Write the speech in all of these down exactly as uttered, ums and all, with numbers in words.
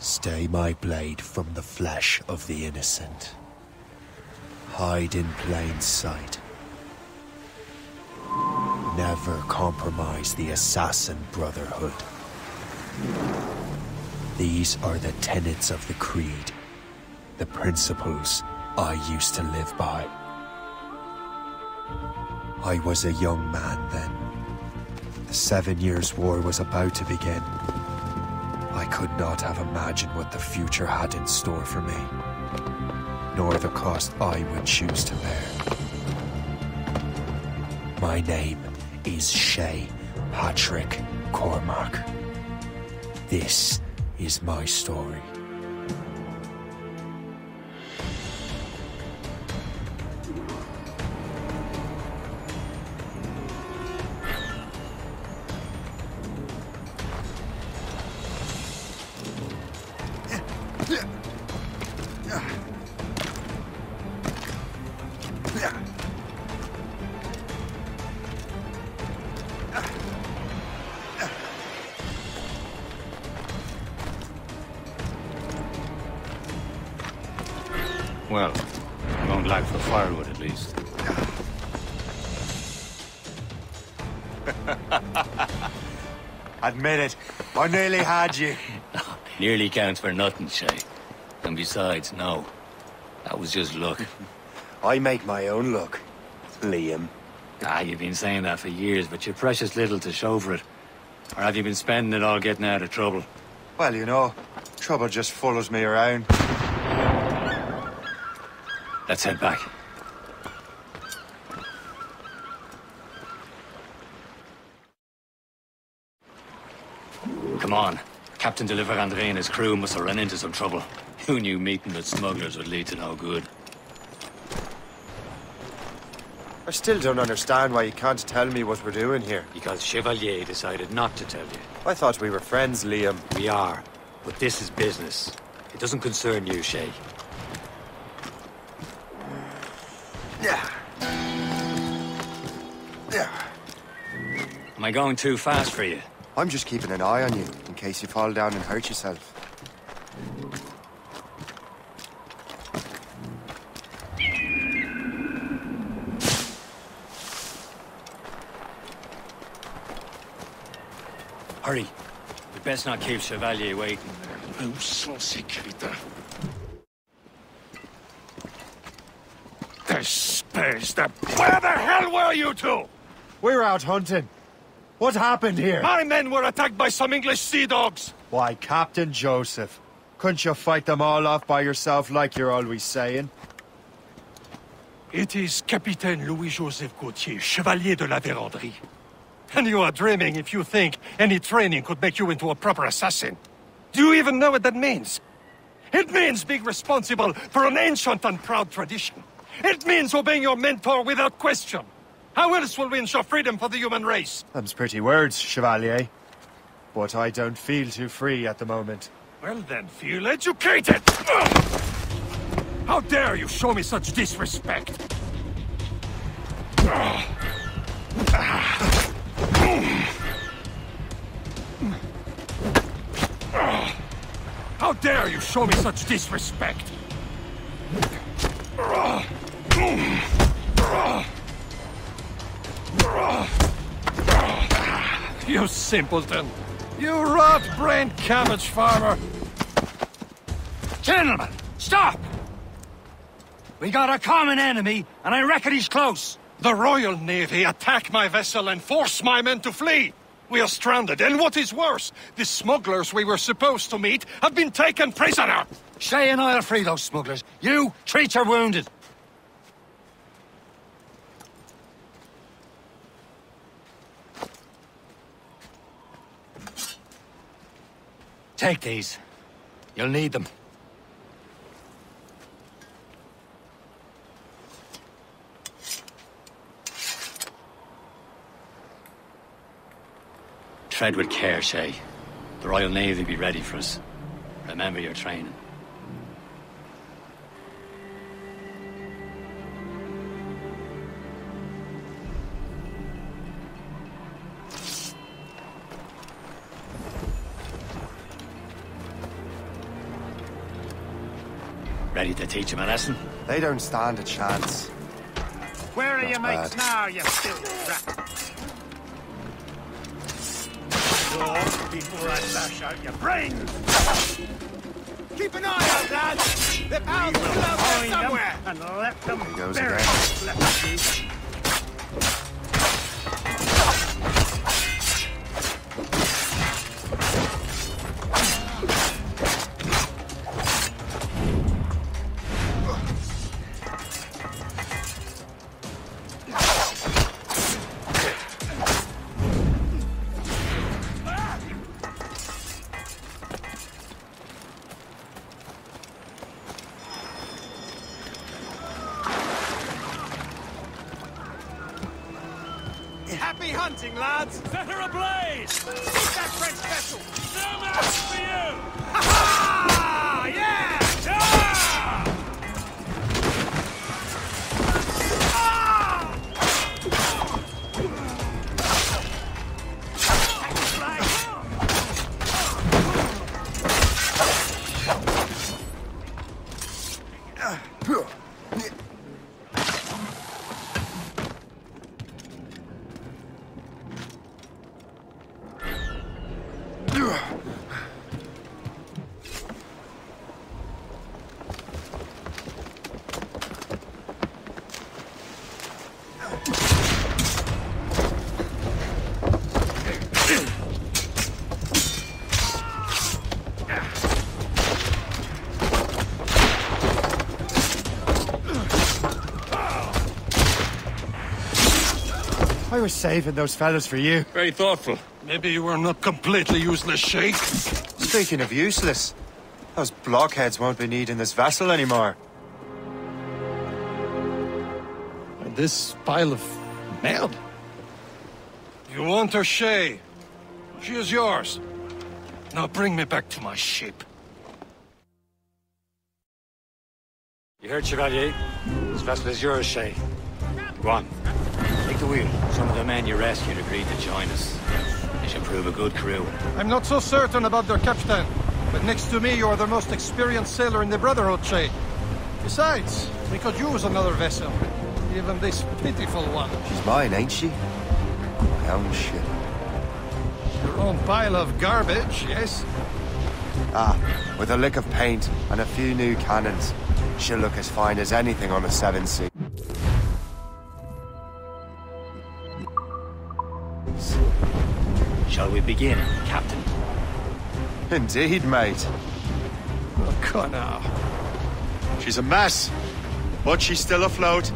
Stay my blade from the flesh of the innocent. Hide in plain sight. Never compromise the Assassin Brotherhood. These are the tenets of the Creed, the principles I used to live by. I was a young man then. The Seven Years' War was about to begin. I could not have imagined what the future had in store for me, nor the cost I would choose to bear. My name is Shay Patrick Cormac. This is my story. Well, I won't lack for firewood at least. Admit it, I nearly had you. No, nearly counts for nothing, Shay. And besides, no, that was just luck. I make my own luck, Liam. Ah, you've been saying that for years, but you're precious little to show for it. Or have you been spending it all getting out of trouble? Well, you know, trouble just follows me around. Let's head back. Come on. Captain de la Véranderie and his crew must have run into some trouble. Who knew meeting with smugglers would lead to no good? I still don't understand why you can't tell me what we're doing here. Because Chevalier decided not to tell you. I thought we were friends, Liam. We are. But this is business. It doesn't concern you, Shay. Am I going too fast for you? I'm just keeping an eye on you, in case you fall down and hurt yourself. Hurry. We'd best not keep Chevalier waiting. Nous sommes sécurité. This space, the... Where the hell were you two? We're out hunting. What happened here? My men were attacked by some English sea dogs. Why, Captain Joseph, couldn't you fight them all off by yourself like you're always saying? It is Capitaine Louis-Joseph Gautier, Chevalier de la Véranderie. And you are dreaming if you think any training could make you into a proper assassin. Do you even know what that means? It means being responsible for an ancient and proud tradition. It means obeying your mentor without question. How else will we ensure freedom for the human race? Them's pretty words, Chevalier. But I don't feel too free at the moment. Well then, feel educated! How dare you show me such disrespect? How dare you show me such disrespect? You simpleton! You rot-brained cabbage farmer! Gentlemen, stop! We got a common enemy, and I reckon he's close! The Royal Navy attacked my vessel and forced my men to flee! We are stranded, and what is worse, the smugglers we were supposed to meet have been taken prisoner! Shay and I will free those smugglers. You, treat your wounded! Take these. You'll need them. Tread with care, Shay. The Royal Navy will be ready for us. Remember your training. Ready to teach him a lesson? They don't stand a chance. Where are your mates now, you filthy rat? Door before I lash out your brains! Keep an eye out, lads! They're out there somewhere! And let them bury us! Let them do. I was saving those fellas for you. Very thoughtful. Maybe you were not completely useless, Sheik. Speaking of useless, those blockheads won't be needing this vessel anymore. And this pile of mail? You want her, Shay? She is yours. Now bring me back to my ship. You heard, Chevalier? This vessel is yours, Shay. Go on. Take the wheel. Some of the men you rescued agreed to join us. They should prove a good crew. I'm not so certain about their captain, but next to me you are the most experienced sailor in the Brotherhood, Shay. Besides, we could use another vessel, even this pitiful one. She's mine, ain't she? My own ship. Your own pile of garbage, yes? Ah, with a lick of paint and a few new cannons, she'll look as fine as anything on a seven sea. Shall we begin, Captain? Indeed, mate. Look on her. She's a mess, but she's still afloat.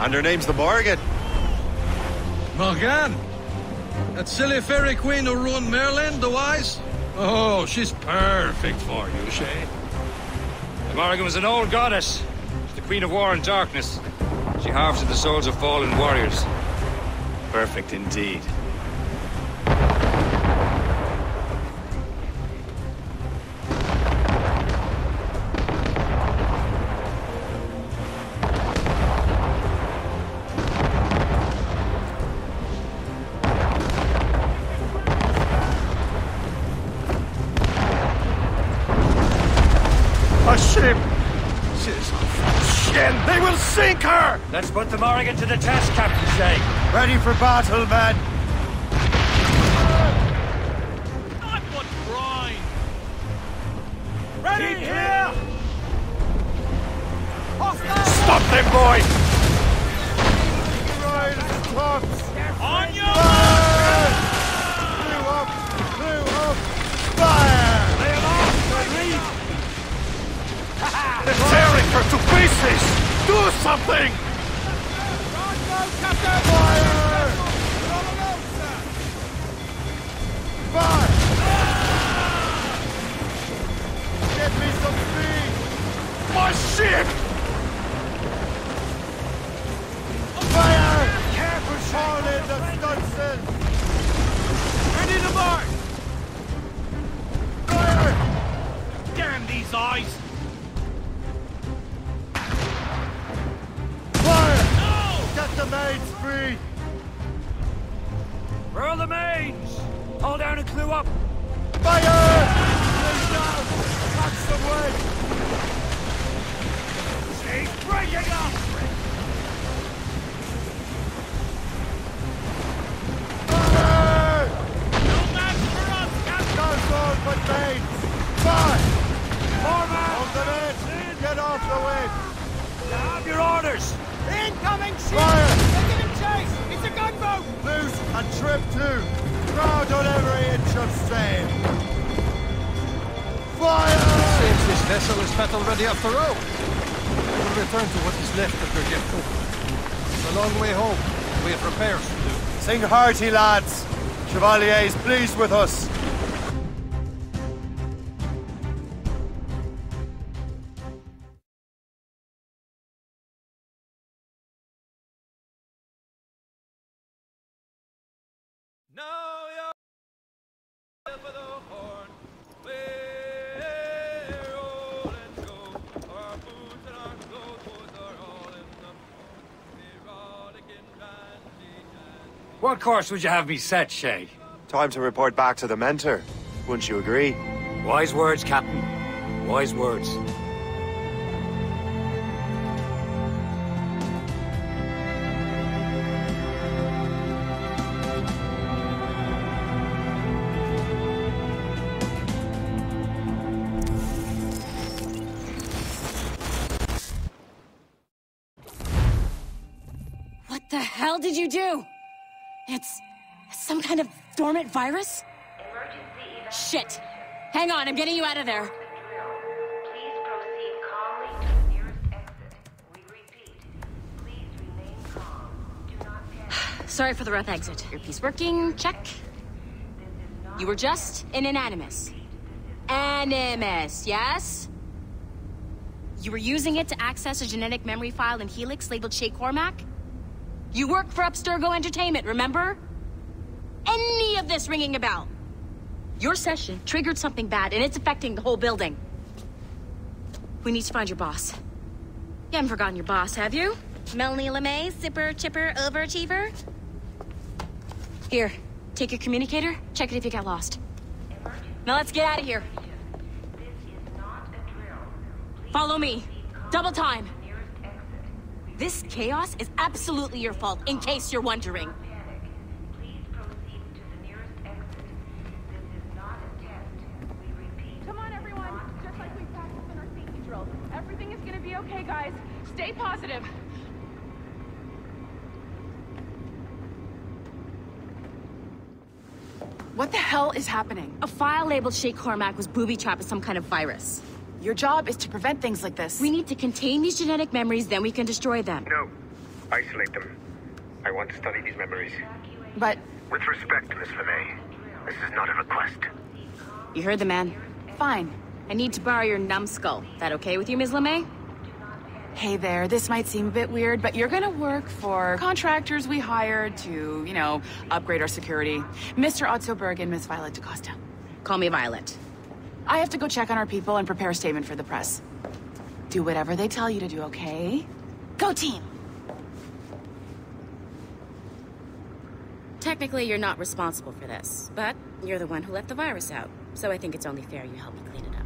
And her name's the Morrigan. Morgan? That silly fairy queen who ruined Merlin, the Wise? Oh, she's perfect for you, Shay. The Morrigan was an old goddess. She's the queen of war and darkness. She harvested the souls of fallen warriors. Perfect indeed. Let's put the Morrigan to the test, Captain Shay. Ready for battle, man. I'm not blind. Ready here. Stop them, boy. Right at the top. On your mark. Blew up. Blew up. Fire. They're off the reef. They're tearing her to pieces. Do something. Captain! Fire! Fire! Get me some speed! My ship! Fire! Careful, Sean, in the stunts! Ready to march! Fire! Damn these eyes! The mains free! Where are the mains? Hold down and clue up! Fire! Lay down! Catch the way! the men! Get off the way! Have your orders! Incoming ship! Fire! They're giving chase! It's a gunboat! Loose and trim to! Crowd on every inch of sail! Fire! Seems this vessel is not already up the road. We will return to what is left of your gift. It's a long way home. We have repairs to do. Sing hearty, lads! Chevalier is pleased with us! What course would you have me set, Shay? Time to report back to the mentor. Wouldn't you agree? Wise words, Captain. Wise words. What the hell did you do? It's some kind of dormant virus? Emergency. Shit! Hang on, I'm getting you out of there. Please proceed calmly to the nearest exit. We repeat, please remain calm. Do not panic. Sorry for the rough exit. Your piece working, check. You were just in an Animus. Animus, yes? You were using it to access a genetic memory file in Helix labeled Shay Cormac? You work for Upstergo Entertainment, remember? Any of this ringing a bell? Your session triggered something bad, and it's affecting the whole building. We need to find your boss. You haven't forgotten your boss, have you? Melanie LeMay, zipper, chipper, overachiever? Here, take your communicator, check it if you got lost. Now let's get out of here. Follow me. Double time. This chaos is absolutely your fault, in case you're wondering. Please proceed to the nearest exit. This is not a test. We repeat. Come on, everyone. Just like we practiced in our safety drill. Everything is gonna be okay, guys. Stay positive. What the hell is happening? A file labeled Shay Cormac was booby-trapped with some kind of virus. Your job is to prevent things like this. We need to contain these genetic memories, then we can destroy them. No. Isolate them. I want to study these memories. But... With respect, Miss LeMay, this is not a request. You heard the man. Fine. I need to borrow your numbskull. That okay with you, Miz LeMay? Hey there, this might seem a bit weird, but you're gonna work for contractors we hired to, you know, upgrade our security. Mister Otso Berg and Miss Violet DaCosta. Call me Violet. I have to go check on our people and prepare a statement for the press. Do whatever they tell you to do, okay? Go team! Technically, you're not responsible for this, but you're the one who let the virus out, so I think it's only fair you help me clean it up.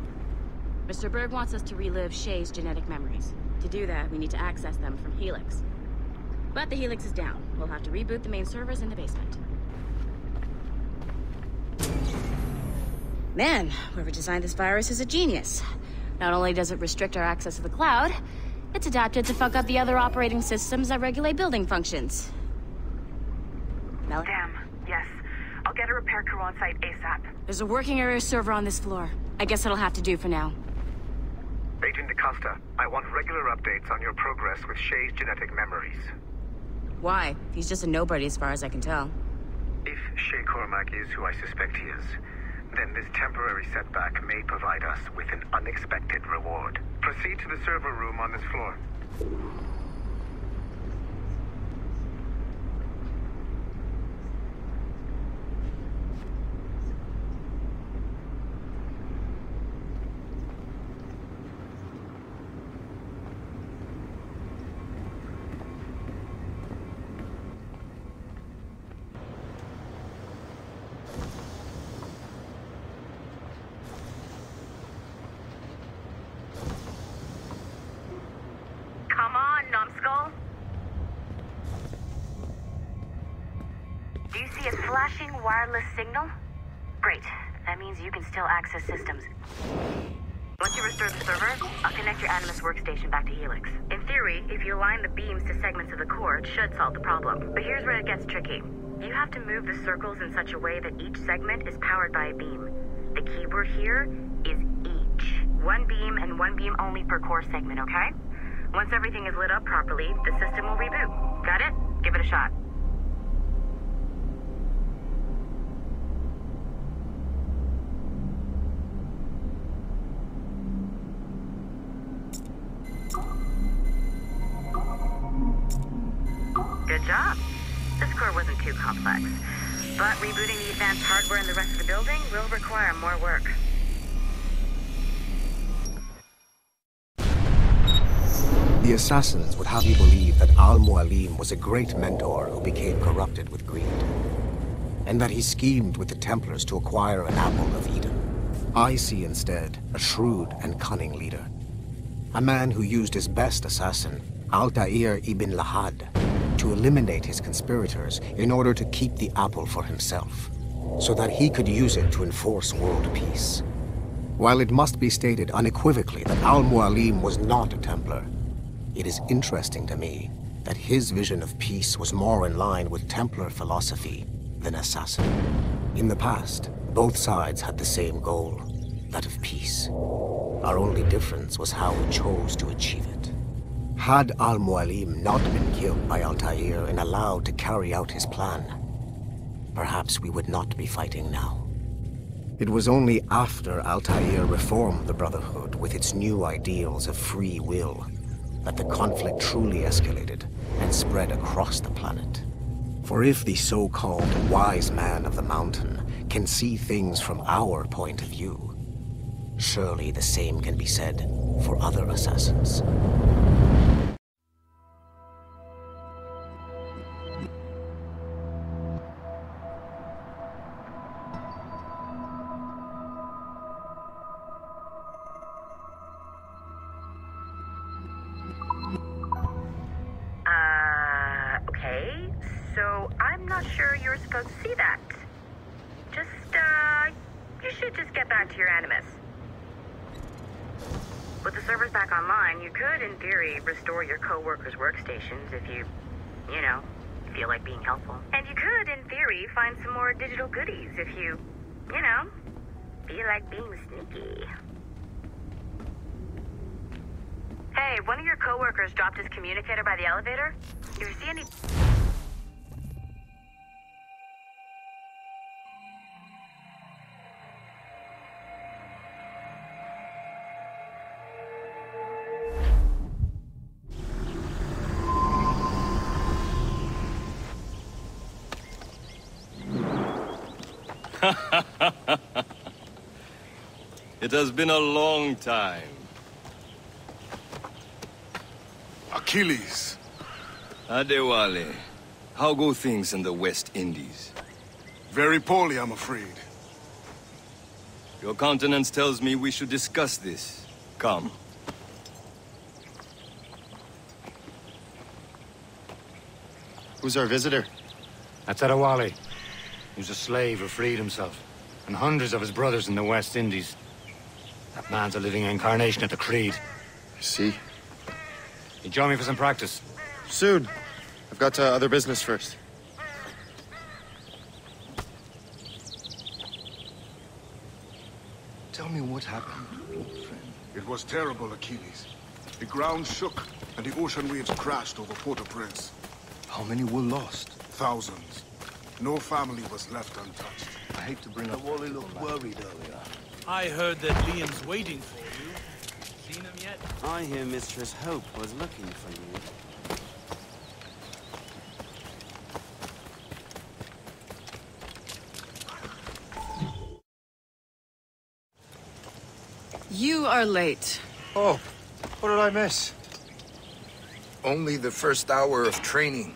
Mister Berg wants us to relive Shay's genetic memories. To do that, we need to access them from Helix. But the Helix is down. We'll have to reboot the main servers in the basement. Man, whoever designed this virus is a genius. Not only does it restrict our access to the cloud, it's adapted to fuck up the other operating systems that regulate building functions. Mel- Damn, yes. I'll get a repair crew on site ASAP. There's a working area server on this floor. I guess it'll have to do for now. Agent DaCosta, I want regular updates on your progress with Shay's genetic memories. Why? He's just a nobody as far as I can tell. If Shay Cormac is who I suspect he is, then this temporary setback may provide us with an unexpected reward. Proceed to the server room on this floor. Wireless signal? Great. That means you can still access systems. Once you restore the server, I'll connect your Animus workstation back to Helix. In theory, if you align the beams to segments of the core, it should solve the problem. But here's where it gets tricky. You have to move the circles in such a way that each segment is powered by a beam. The key word here is each. One beam and one beam only per core segment, okay? Once everything is lit up properly, the system will reboot. Got it? Give it a shot. Good job. This core wasn't too complex, but rebooting the advanced hardware in the rest of the building will require more work. The assassins would have you believe that Al Mualim was a great mentor who became corrupted with greed, and that he schemed with the Templars to acquire an Apple of Eden. I see instead a shrewd and cunning leader, a man who used his best assassin, Altaïr Ibn La'had, to eliminate his conspirators in order to keep the apple for himself, so that he could use it to enforce world peace. While it must be stated unequivocally that Al Mualim was not a Templar, it is interesting to me that his vision of peace was more in line with Templar philosophy than assassin. In the past, both sides had the same goal, that of peace. Our only difference was how we chose to achieve it. Had Al Mualim not been killed by Altair and allowed to carry out his plan, perhaps we would not be fighting now. It was only after Altair reformed the Brotherhood with its new ideals of free will that the conflict truly escalated and spread across the planet. For if the so-called wise man of the mountain can see things from our point of view, surely the same can be said for other assassins. If you, you know, feel like being helpful. And you could, in theory, find some more digital goodies if you, you know, feel like being sneaky. Hey, one of your coworkers dropped his communicator by the elevator. If you see any... It has been a long time. Achilles. Adewale. How go things in the West Indies? Very poorly, I'm afraid. Your countenance tells me we should discuss this. Come. Who's our visitor? That's Adewale. Who's a slave who freed himself. And hundreds of his brothers in the West Indies. That man's a living incarnation of the Creed. I see. You join me for some practice? Soon. I've got uh, other business first. Tell me what happened, old friend. It was terrible, Achilles. The ground shook, and the ocean waves crashed over Port-au-Prince. How many were lost? Thousands. No family was left untouched. I hate to bring up... Wally looked worried earlier. I heard that Liam's waiting for you. Seen him yet? I hear Mistress Hope was looking for you. You are late. Oh, what did I miss? Only the first hour of training.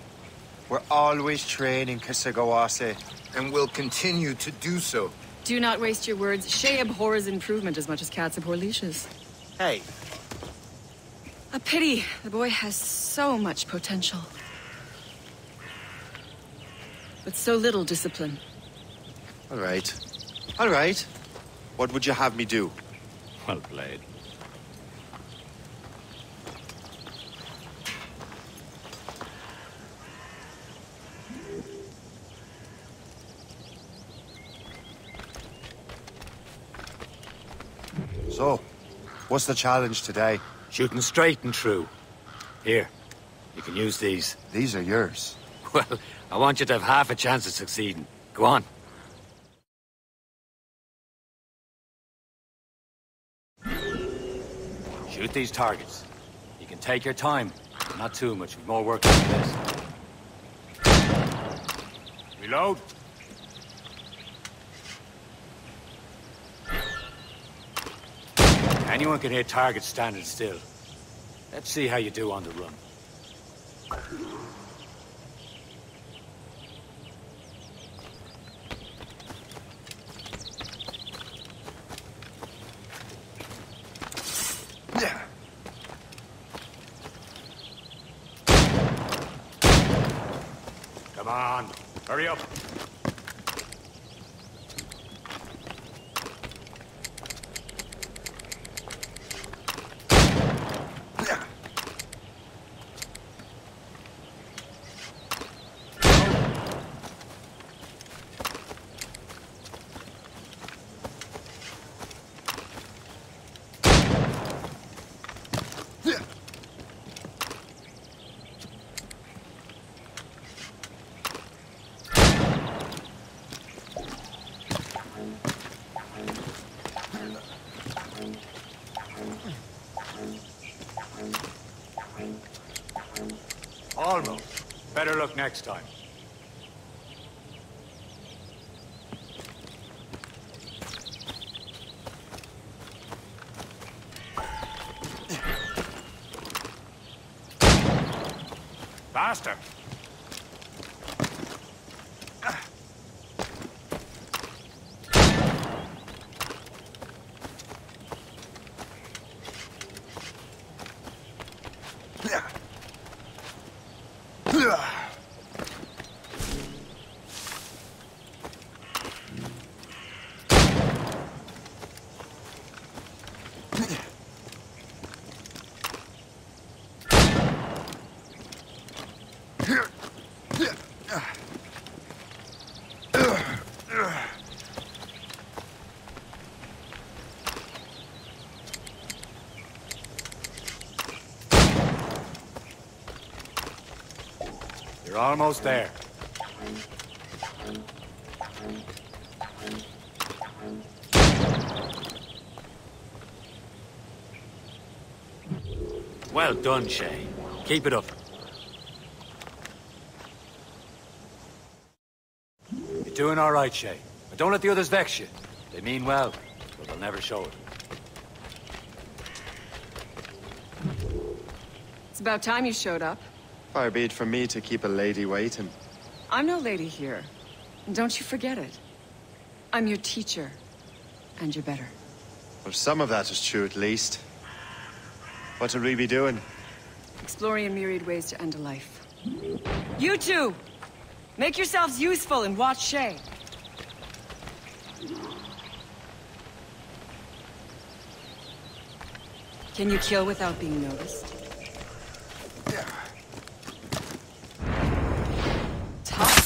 We're always training, Kasegawase, and will continue to do so. Do not waste your words. Shay abhors improvement as much as cats abhor leashes. Hey. A pity. The boy has so much potential. But so little discipline. All right. All right. What would you have me do? Well played. So, what's the challenge today? Shooting straight and true. Here, you can use these. These are yours. Well, I want you to have half a chance of succeeding. Go on. Shoot these targets. You can take your time, but not too much. We've more work to do this. Reload. Anyone can hit targets standing still. Let's see how you do on the run. Come on, hurry up. Almost. Better luck next time. Faster. You're almost there. Well done, Shay. Keep it up. You're doing all right, Shay. But don't let the others vex you. They mean well, but they'll never show it. It's about time you showed up. Far be it from me to keep a lady waiting. I'm no lady here. Don't you forget it. I'm your teacher. And you're better. Well, some of that is true, at least. What are we be doing? Exploring a myriad ways to end a life. You two! Make yourselves useful and watch Shay. Can you kill without being noticed?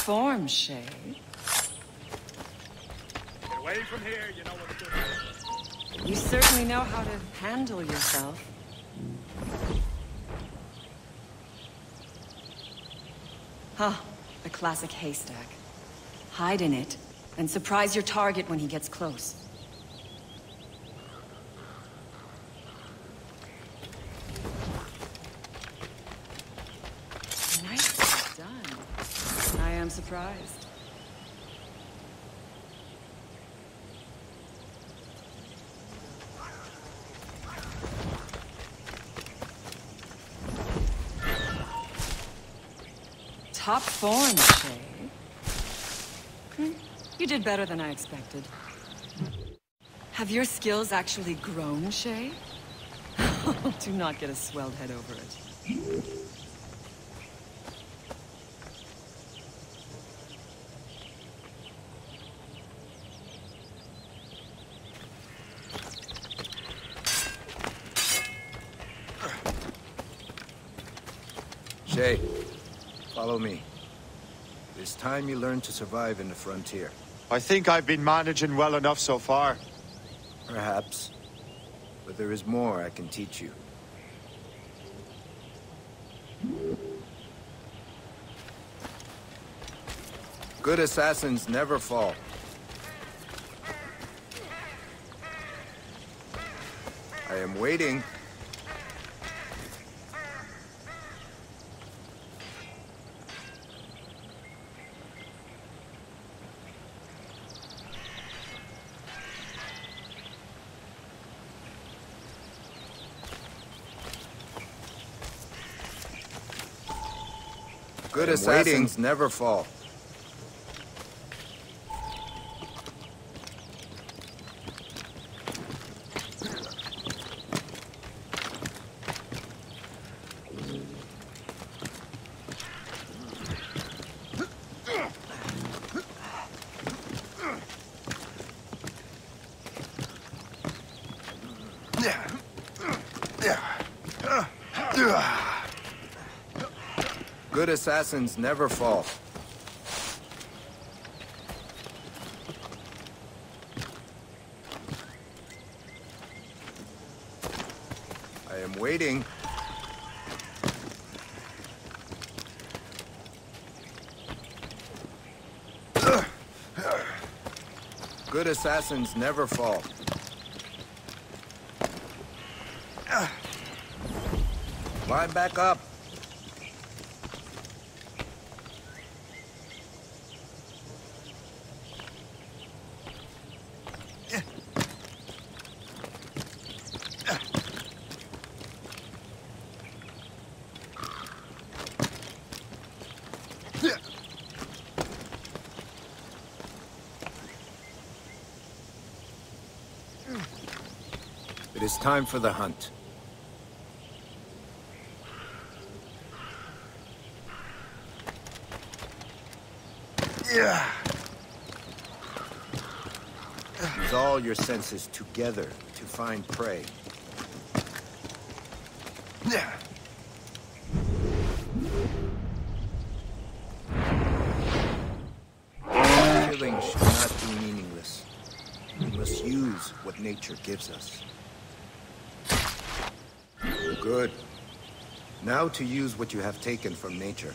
Form, Shay. Get away from here, you know what's good. You certainly know how to handle yourself. Huh, the classic haystack. Hide in it, and surprise your target when he gets close. Surprised. Top form, Shay. Hmm? You did better than I expected. Have your skills actually grown, Shay? Do not get a swelled head over it. Shay, follow me. It is time you learn to survive in the frontier. I think I've been managing well enough so far. Perhaps. but there is more I can teach you. Good assassins never fall. I am waiting. Good assassins waiting. never fall. Good assassins never fall. I am waiting. Good assassins never fall. Climb back up. It's time for the hunt. Yeah. Use all your senses together to find prey. Yeah. Killing should not be meaningless. We must use what nature gives us. Good. Now to use what you have taken from nature.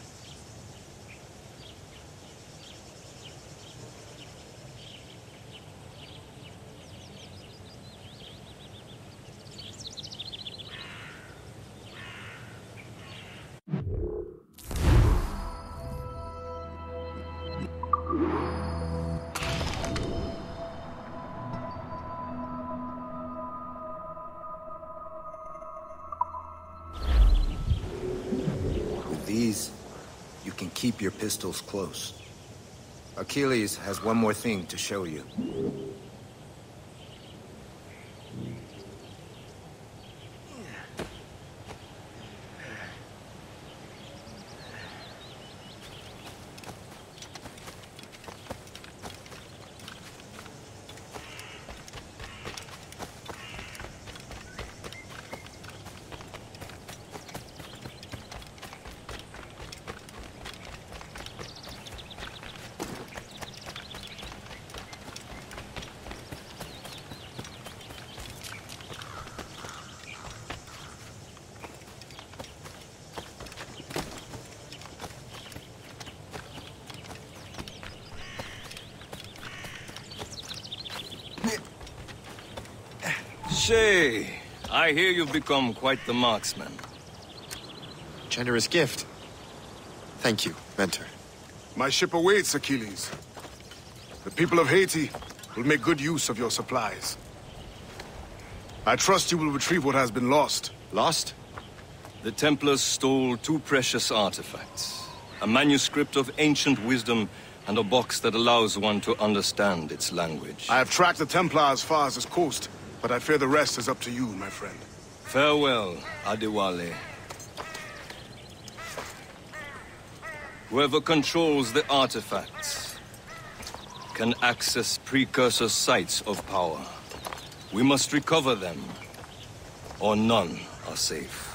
Keep your pistols close. Achilles has one more thing to show you. Shay, I hear you've become quite the marksman. Generous gift. Thank you, Mentor. My ship awaits, Achilles. The people of Haiti will make good use of your supplies. I trust you will retrieve what has been lost. Lost? The Templars stole two precious artifacts. A manuscript of ancient wisdom and a box that allows one to understand its language. I have tracked the Templar as far as this coast. But I fear the rest is up to you, my friend. Farewell, Adewale. Whoever controls the artifacts can access precursor sites of power. We must recover them, or none are safe.